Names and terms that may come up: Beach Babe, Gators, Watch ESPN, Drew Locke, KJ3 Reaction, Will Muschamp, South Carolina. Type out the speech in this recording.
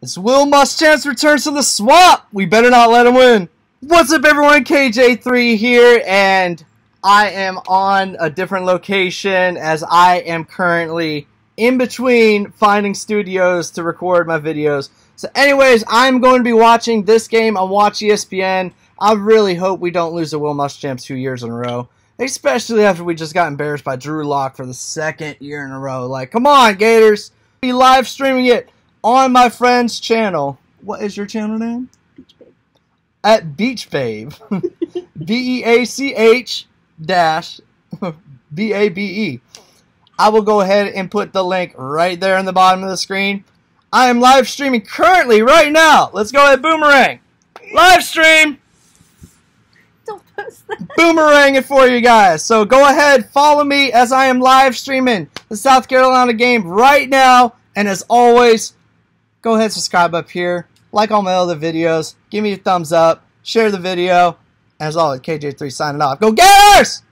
It's Will Muschamp's returns to the swamp. We better not let him win. What's up, everyone? KJ3 here, and I am on a different location as I am currently in between finding studios to record my videos. So anyways, I'm going to be watching this game on Watch ESPN. I really hope we don't lose to Will Muschamp 2 years in a row, especially after we just got embarrassed by Drew Locke for the second year in a row. Like, come on, Gators. Be live streaming it on my friend's channel. What is your channel name? Beach Babe. At Beach Babe. BEACH-BABE. I will go ahead and put the link right there in the bottom of the screen. I am live streaming currently right now. Let's go ahead, Boomerang. Live stream. Don't post that. Boomerang it for you guys. So go ahead, follow me as I am live streaming the South Carolina game right now. And as always, go ahead and subscribe up here, like all my other videos, give me a thumbs up, share the video. As always, KJ3 signing off. Go Gators!